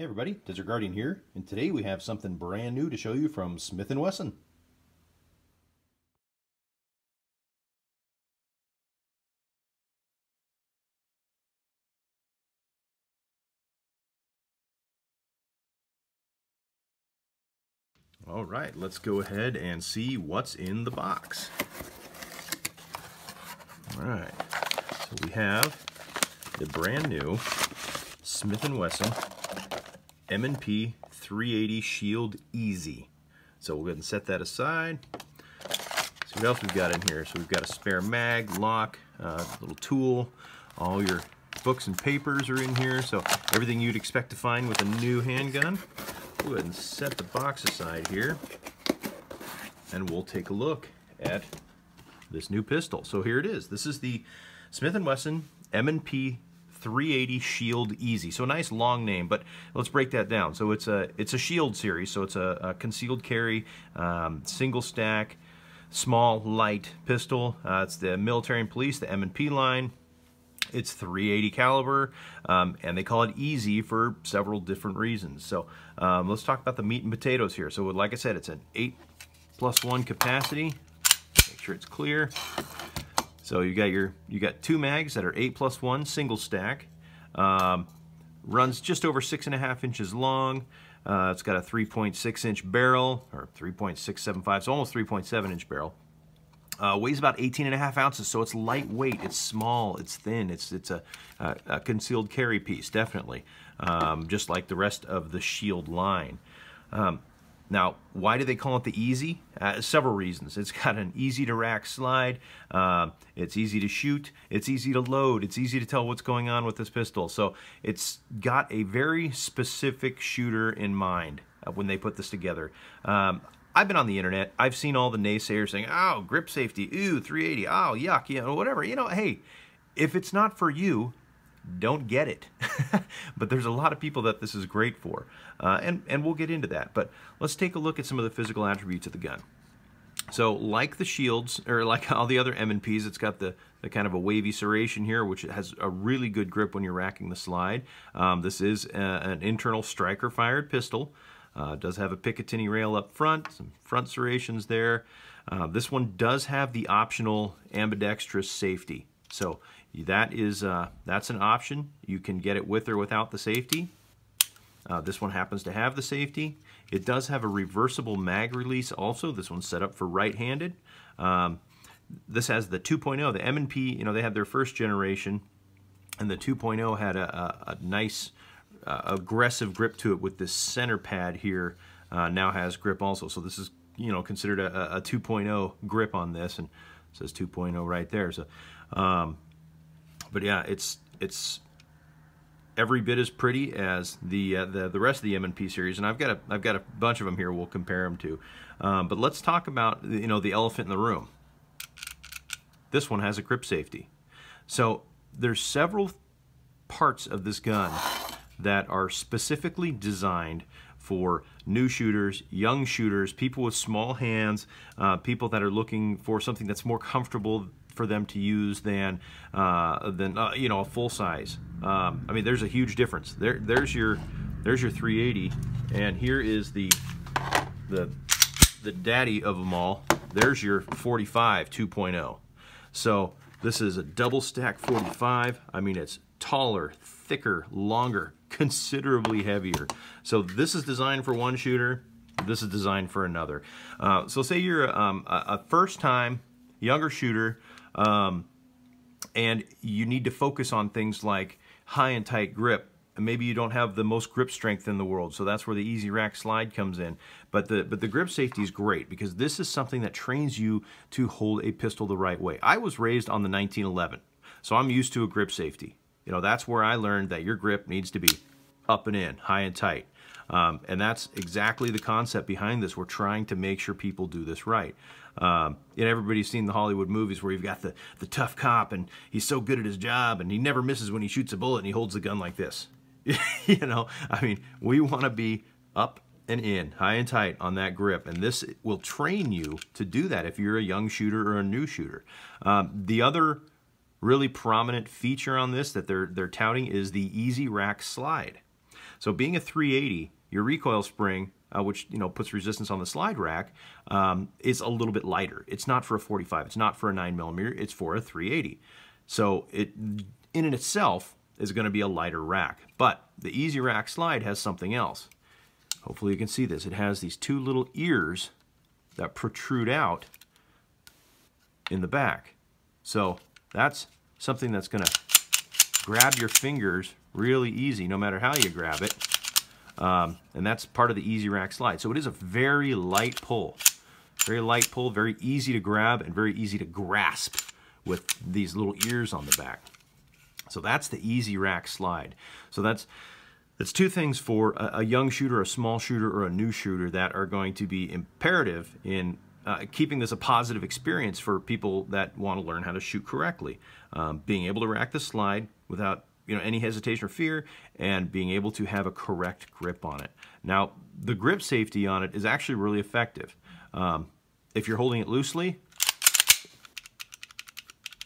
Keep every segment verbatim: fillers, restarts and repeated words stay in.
Hey everybody, Desert Guardian here, and today we have something brand new to show you from Smith and Wesson. All right, let's go ahead and see what's in the box. All right, so we have the brand new Smith and Wesson M and P three eighty Shield E Z. So we'll go ahead and set that aside. See what else we've got in here. So we've got a spare mag, lock, uh, little tool. All your books and papers are in here. So everything you'd expect to find with a new handgun. We'll go ahead and set the box aside here. And we'll take a look at this new pistol. So here it is. This is the Smith and Wesson M and P three eighty Shield E Z. So a nice long name, but let's break that down. So it's a it's a Shield series, so it's a, a concealed carry, um, single stack, small, light pistol. Uh, it's the military and police, the M and P line. It's three eighty caliber, um, and they call it E Z for several different reasons. So um, let's talk about the meat and potatoes here. So like I said, it's an eight plus one capacity. Make sure it's clear. So you got your you got two mags that are eight plus one single stack, um, runs just over six and a half inches long. Uh, it's got a three point six inch barrel, or three point six seven five, so almost three point seven inch barrel. Uh, weighs about eighteen and a half ounces, so it's lightweight, it's small, it's thin, it's it's a, a, a concealed carry piece, definitely, um, just like the rest of the Shield line. Um, Now, why do they call it the E Z? Uh, several reasons. It's got an easy-to-rack slide. Uh, it's easy to shoot. It's easy to load. It's easy to tell what's going on with this pistol. So it's got a very specific shooter in mind uh, when they put this together. Um, I've been on the internet. I've seen all the naysayers saying, "Oh, grip safety. Ooh, three eighty. Oh, yuck. You know, whatever. You know, hey, if it's not for you, don't get it." But there's a lot of people that this is great for, uh, and, and we'll get into that. But let's take a look at some of the physical attributes of the gun. So like the Shields, or like all the other M and Ps, it's got the, the kind of a wavy serration here, which has a really good grip when you're racking the slide. Um, this is a, an internal striker-fired pistol. Uh, does have a Picatinny rail up front, some front serrations there. Uh, this one does have the optional ambidextrous safety. So that is uh, that's an option. You can get it with or without the safety. Uh, this one happens to have the safety. It does have a reversible mag release also. This one's set up for right-handed. Um, this has the two point oh. The M and P, you know, they had their first generation, and the two point oh had a, a, a nice uh, aggressive grip to it with this center pad here. Uh, now has grip also. So this is, you know, considered a, a two point oh grip on this, and it says two point oh right there. So. Um, But yeah, it's it's every bit as pretty as the uh, the the rest of the M and P series, and I've got a I've got a bunch of them here. We'll compare them to. Um, but let's talk about, you know, the elephant in the room. This one has a grip safety. So there's several parts of this gun that are specifically designed for new shooters, young shooters, people with small hands, uh, people that are looking for something that's more comfortable for them to use than uh, than uh, you know, a full size. Um, I mean, there's a huge difference. There, there's your there's your three eighty, and here is the the the daddy of them all. There's your forty-five two point oh. So this is a double stack forty-five. I mean, it's taller, thicker, longer, considerably heavier. So this is designed for one shooter. This is designed for another. Uh, so say you're um, a, a first time younger shooter. Um, and you need to focus on things like high and tight grip. And maybe you don't have the most grip strength in the world, so that's where the easy rack slide comes in. But the but the grip safety is great, because this is something that trains you to hold a pistol the right way. I was raised on the nineteen eleven, so I'm used to a grip safety. You know, that's where I learned that your grip needs to be up and in, high and tight. Um, and that's exactly the concept behind this. We're trying to make sure people do this right. Um, and everybody's seen the Hollywood movies where you've got the, the tough cop, and he's so good at his job, and he never misses when he shoots a bullet, and he holds the gun like this. You know, I mean, we want to be up and in, high and tight on that grip, and this will train you to do that if you're a young shooter or a new shooter. Um, the other really prominent feature on this that they're, they're touting is the easy rack slide. So being a three eighty, your recoil spring, uh, which you know puts resistance on the slide rack, um, is a little bit lighter. It's not for a forty-five. It's not for a nine millimeter. It's for a three eighty. So it, in and itself, is going to be a lighter rack. But the Easy Rack slide has something else. Hopefully you can see this. It has these two little ears that protrude out in the back. So that's something that's going to grab your fingers really easy, no matter how you grab it. Um, and that's part of the Easy Rack slide. So it is a very light pull. Very light pull, very easy to grab, and very easy to grasp with these little ears on the back. So that's the Easy Rack slide. So that's, that's two things for a, a young shooter, a small shooter, or a new shooter that are going to be imperative in uh, keeping this a positive experience for people that want to learn how to shoot correctly. Um, being able to rack the slide without you know, any hesitation or fear, and being able to have a correct grip on it. Now, the grip safety on it is actually really effective. Um, if you're holding it loosely,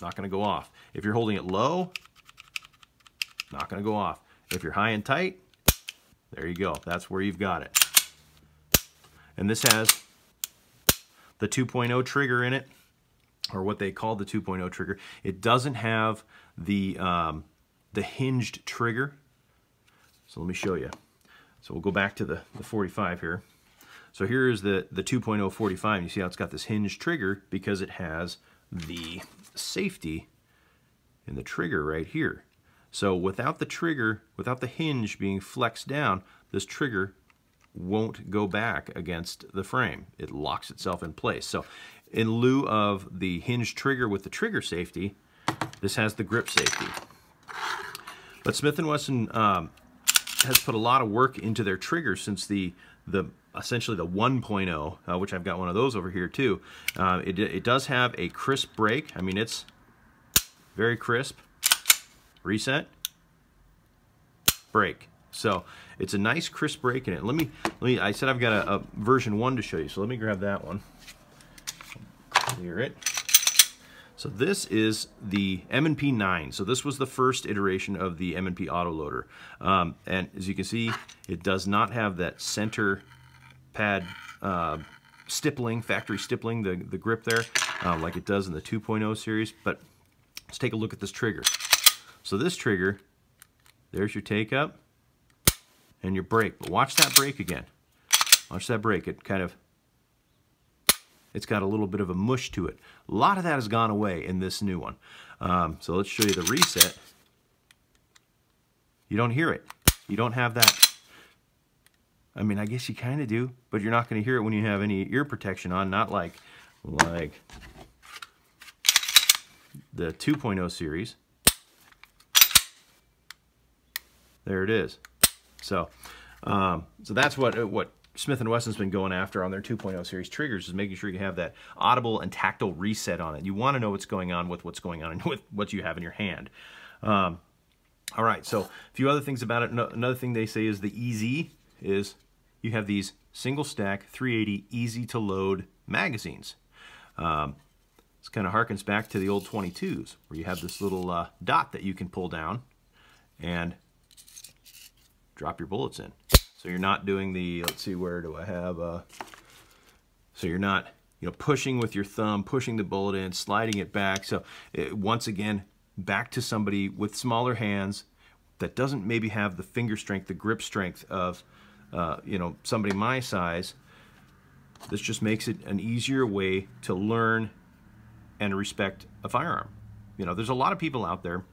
not gonna go off. If you're holding it low, not gonna go off. If you're high and tight, there you go. That's where you've got it. And this has the two point oh trigger in it, or what they call the two point oh trigger. It doesn't have the, um, the hinged trigger. So let me show you. So we'll go back to the, the forty-five here. So here is the, the two point oh forty-five. You see how it's got this hinged trigger because it has the safety in the trigger right here. So without the trigger, without the hinge being flexed down, this trigger won't go back against the frame. It locks itself in place. So in lieu of the hinge trigger with the trigger safety, this has the grip safety. But Smith and Wesson um, has put a lot of work into their triggers since the, the essentially the one point oh, uh, which I've got one of those over here too. Uh, it, it does have a crisp break. I mean, it's very crisp. Reset, break. So it's a nice crisp break in it. Let me, let me I said I've got a, a version one to show you, so let me grab that one. Clear it. So this is the M and P nine. So this was the first iteration of the M and P autoloader. Um, and as you can see, it does not have that center pad uh, stippling, factory stippling, the, the grip there, uh, like it does in the two point oh series. But let's take a look at this trigger. So this trigger, there's your take up and your break. But watch that break again. Watch that break. It kind of, it's got a little bit of a mush to it. A lot of that has gone away in this new one. Um, so let's show you the reset. You don't hear it. You don't have that. I mean, I guess you kind of do, but you're not going to hear it when you have any ear protection on. Not like, like the two point oh series. There it is. So, um, so that's what what Smith and Wesson's been going after on their two point oh series triggers, is making sure you have that audible and tactile reset on it. You want to know what's going on with what's going on and with what you have in your hand. Um, all right. So, a few other things about it. No, another thing they say is the E Z is you have these single stack three eighty easy to load magazines. Um, this kind of harkens back to the old twenty-twos where you have this little uh, dot that you can pull down and drop your bullets in. So you're not doing the, let's see, where do I have, uh, so you're not, you know, pushing with your thumb, pushing the bullet in, sliding it back. So it, once again, back to somebody with smaller hands that doesn't maybe have the finger strength, the grip strength of, uh, you know, somebody my size. This just makes it an easier way to learn and respect a firearm. You know, there's a lot of people out there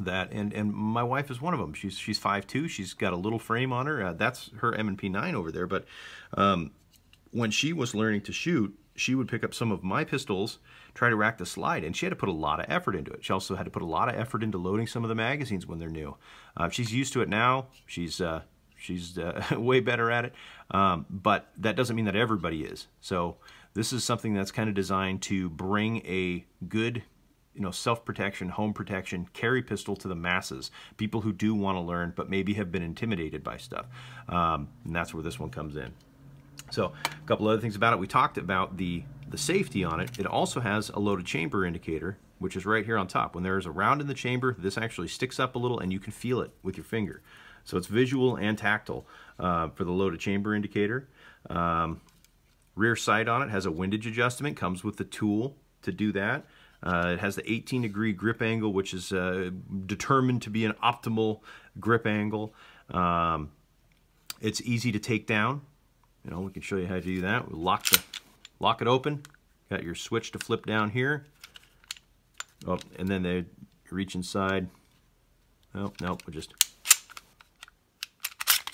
that, and and my wife is one of them. She's she's five two. She's got a little frame on her. Uh, that's her M and P nine over there. But um, when she was learning to shoot, she would pick up some of my pistols, try to rack the slide, and she had to put a lot of effort into it. She also had to put a lot of effort into loading some of the magazines when they're new. Uh, she's used to it now. She's uh, she's uh, way better at it. Um, but that doesn't mean that everybody is. So this is something that's kind of designed to bring a good, you know, self-protection, home protection, carry pistol to the masses. People who do want to learn, but maybe have been intimidated by stuff. Um, and that's where this one comes in. So a couple other things about it. We talked about the, the safety on it. It also has a loaded chamber indicator, which is right here on top. When there is a round in the chamber, this actually sticks up a little and you can feel it with your finger. So it's visual and tactile uh, for the loaded chamber indicator. Um, rear sight on it has a windage adjustment, comes with the tool to do that. Uh, it has the eighteen degree grip angle, which is uh, determined to be an optimal grip angle. Um, it's easy to take down. You know, we can show you how to do that. We lock the, lock it open. Got your switch to flip down here. Oh, and then they reach inside. Oh, no, we just,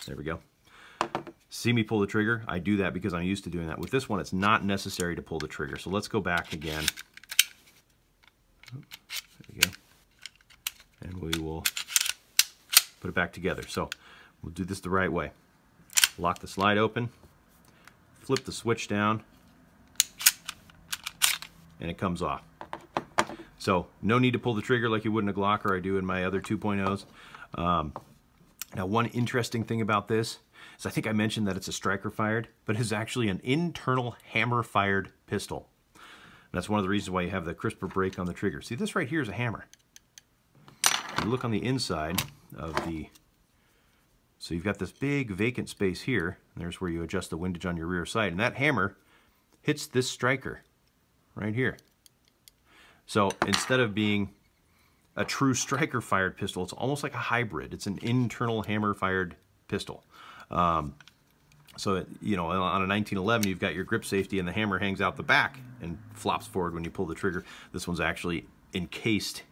there we go. See me pull the trigger? I do that because I'm used to doing that. With this one, it's not necessary to pull the trigger. So let's go back again. There we go. And we will put it back together. So we'll do this the right way. Lock the slide open, flip the switch down, and it comes off. So no need to pull the trigger like you would in a Glock, or I do in my other two point ohs. Um, now one interesting thing about this is I think I mentioned that it's a striker fired, but it's actually an internal hammer fired pistol. And that's one of the reasons why you have the crisper break on the trigger. See, this right here is a hammer. You look on the inside of the, so you've got this big vacant space here. There's where you adjust the windage on your rear sight, and that hammer hits this striker right here. So instead of being a true striker-fired pistol, it's almost like a hybrid. It's an internal hammer-fired pistol. Um, so, it, you know, on a nineteen eleven, you've got your grip safety and the hammer hangs out the back and flops forward when you pull the trigger. This one's actually encased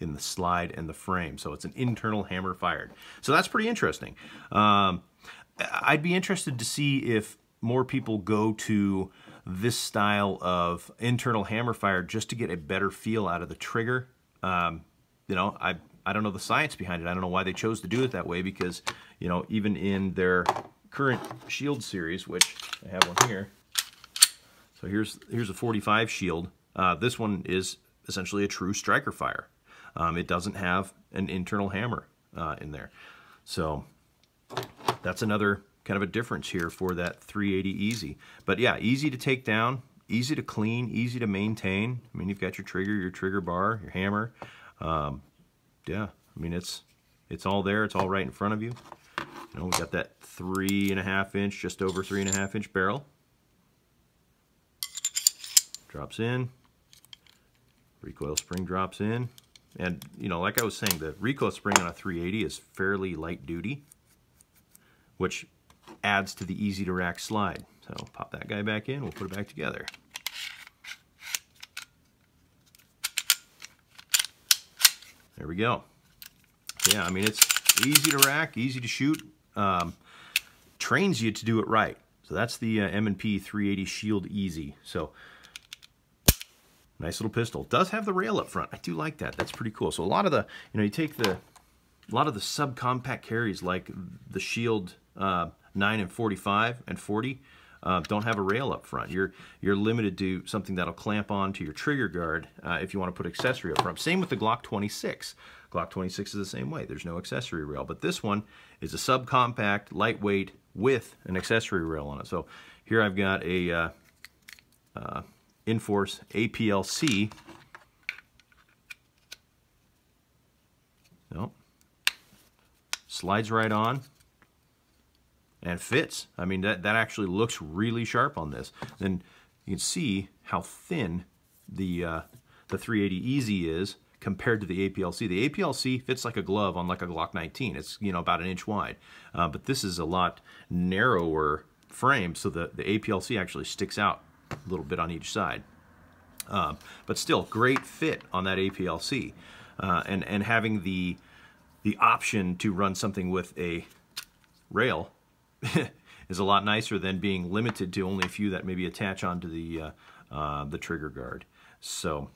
in the slide and the frame. So it's an internal hammer-fired. So that's pretty interesting. Um, I'd be interested to see if more people go to this style of internal hammer fire just to get a better feel out of the trigger. Um, you know, I, I don't know the science behind it. I don't know why they chose to do it that way, because, you know, even in their current Shield series, which I have one here. So here's, here's a forty-five Shield. Uh, this one is essentially a true striker fire. Um, it doesn't have an internal hammer uh, in there. So that's another kind of a difference here for that three eighty E Z. But yeah, easy to take down, easy to clean, easy to maintain. I mean, you've got your trigger, your trigger bar, your hammer. Um, yeah, I mean, it's it's all there. It's all right in front of you. You know, we've got that three and a half inch, just over three and a half inch barrel. Drops in. Recoil spring drops in. And, you know, like I was saying, the recoil spring on a three eighty is fairly light duty, which adds to the easy to rack slide. So pop that guy back in, we'll put it back together. There we go. Yeah, I mean, it's easy to rack, easy to shoot, um, trains you to do it right. So that's the uh, M and P three eighty Shield E Z. So nice little pistol. Does have the rail up front. I do like that. That's pretty cool. So a lot of the, you know, you take the, a lot of the subcompact carries like the Shield uh, nine and forty-five and forty uh, don't have a rail up front. You're you're limited to something that'll clamp on to your trigger guard uh, if you want to put accessory up front. Same with the Glock twenty-six. Glock twenty-six is the same way. There's no accessory rail, but this one is a subcompact, lightweight with an accessory rail on it. So here I've got a uh, uh, InForce A P L C. Nope. Slides right on and fits. I mean, that, that actually looks really sharp on this. And you can see how thin the, uh, the three eighty E Z is compared to the A P L C. The A P L C fits like a glove on like a Glock nineteen. It's, you know, about an inch wide. Uh, but this is a lot narrower frame, so the, the A P L C actually sticks out a little bit on each side. Um, but still, great fit on that A P L C. Uh, and, and having the The option to run something with a rail is a lot nicer than being limited to only a few that maybe attach onto the uh, uh, the trigger guard. So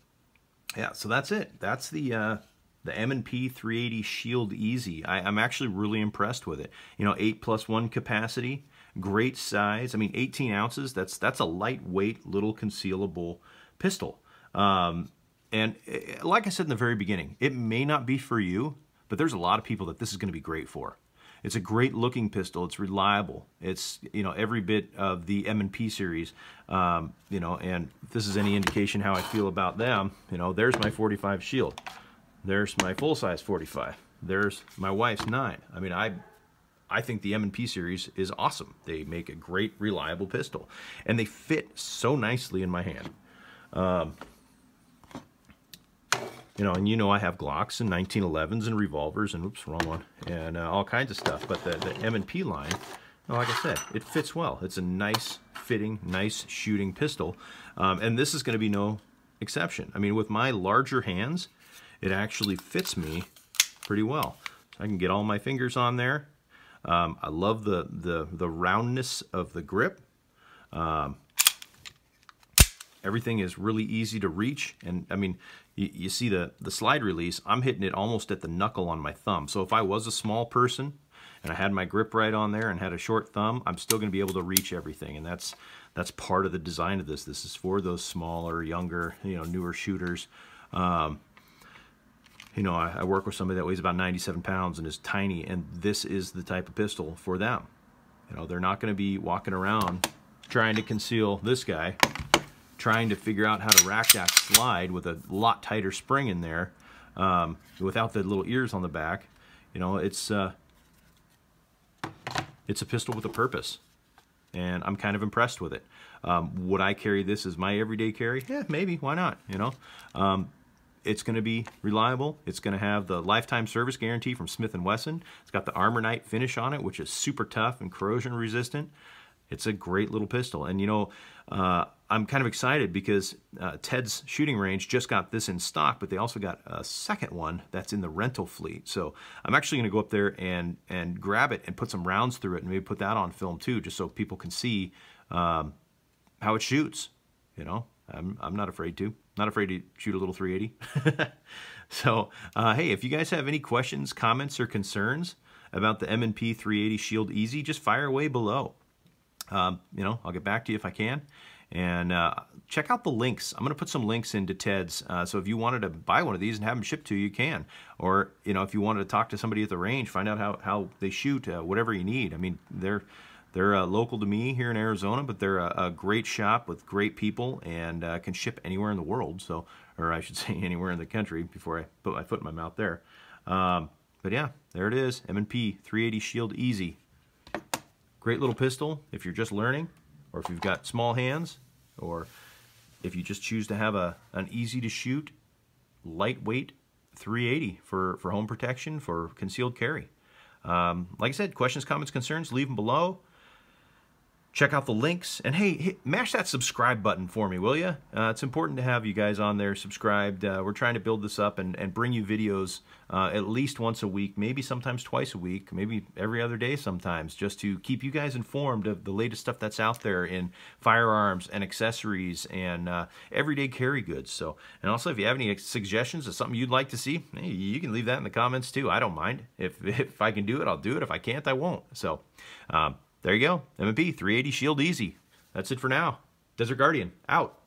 yeah, so that's it. That's the uh, the M and P three eighty Shield E Z. I, I'm actually really impressed with it. You know, eight plus one capacity, great size. I mean, eighteen ounces. That's that's a lightweight little concealable pistol. Um, and it, like I said in the very beginning, it may not be for you, but there's a lot of people that this is going to be great for. It's a great looking pistol. It's reliable. It's, you know, every bit of the M and P series, um, you know, and if this is any indication how I feel about them, you know, there's my forty-five Shield. There's my full-size forty-five. there's my wife's nine. I mean, I I think the M and P series is awesome. They make a great, reliable pistol, and they fit so nicely in my hand. Um, you know, and you know I have Glocks and nineteen elevens and revolvers and, oops, wrong one, and uh, all kinds of stuff. But the, the M and P line, well, like I said, it fits well. It's a nice fitting, nice shooting pistol, um, and this is going to be no exception. I mean, with my larger hands, it actually fits me pretty well. So I can get all my fingers on there. Um, I love the, the, the roundness of the grip. Um, everything is really easy to reach. And I mean, you, you see the, the slide release, I'm hitting it almost at the knuckle on my thumb. So if I was a small person and I had my grip right on there and had a short thumb, I'm still gonna be able to reach everything. And that's, that's part of the design of this. This is for those smaller, younger, you know, newer shooters. Um, You know, I, I work with somebody that weighs about ninety-seven pounds and is tiny, and this is the type of pistol for them. You know, they're not going to be walking around trying to conceal this guy, trying to figure out how to rack that slide with a lot tighter spring in there, um, without the little ears on the back. You know, it's uh, it's a pistol with a purpose, and I'm kind of impressed with it. Um, would I carry this as my everyday carry? Yeah, maybe. Why not? You know. Um, It's going to be reliable. It's going to have the lifetime service guarantee from Smith and Wesson. It's got the Armor Knight finish on it, which is super tough and corrosion resistant. It's a great little pistol. And you know, uh, I'm kind of excited because uh, Ted's Shooting Range just got this in stock, but they also got a second one that's in the rental fleet. So I'm actually going to go up there and, and grab it and put some rounds through it and maybe put that on film too, just so people can see um, how it shoots, you know. I'm, I'm not afraid to. Not afraid to shoot a little three eighty. So, uh, hey, if you guys have any questions, comments, or concerns about the M and P three eighty Shield E Z, just fire away below. Um, you know, I'll get back to you if I can. And uh, check out the links. I'm going to put some links into Ted's. Uh, so if you wanted to buy one of these and have them shipped to you, you can. Or, you know, if you wanted to talk to somebody at the range, find out how, how they shoot, uh, whatever you need. I mean, they're... They're uh, local to me here in Arizona, but they're a, a great shop with great people and uh, can ship anywhere in the world. So, or I should say anywhere in the country before I put my foot in my mouth there. Um, but yeah, there it is, M and P three eighty Shield E Z. Great little pistol if you're just learning, or if you've got small hands, or if you just choose to have a an easy to shoot, lightweight three eighty for, for home protection, for concealed carry. Um, like I said, questions, comments, concerns, leave them below. Check out the links, and hey, hit, mash that subscribe button for me, will you? Uh, it's important to have you guys on there subscribed. Uh, we're trying to build this up and, and bring you videos uh, at least once a week, maybe sometimes twice a week, maybe every other day sometimes, just to keep you guys informed of the latest stuff that's out there in firearms and accessories and uh, everyday carry goods. So, and also, if you have any suggestions of something you'd like to see, hey, you can leave that in the comments too. I don't mind. If, if I can do it, I'll do it. If I can't, I won't. So, um, there you go, M and P three eighty Shield E Z. That's it for now. Desert Guardian, out.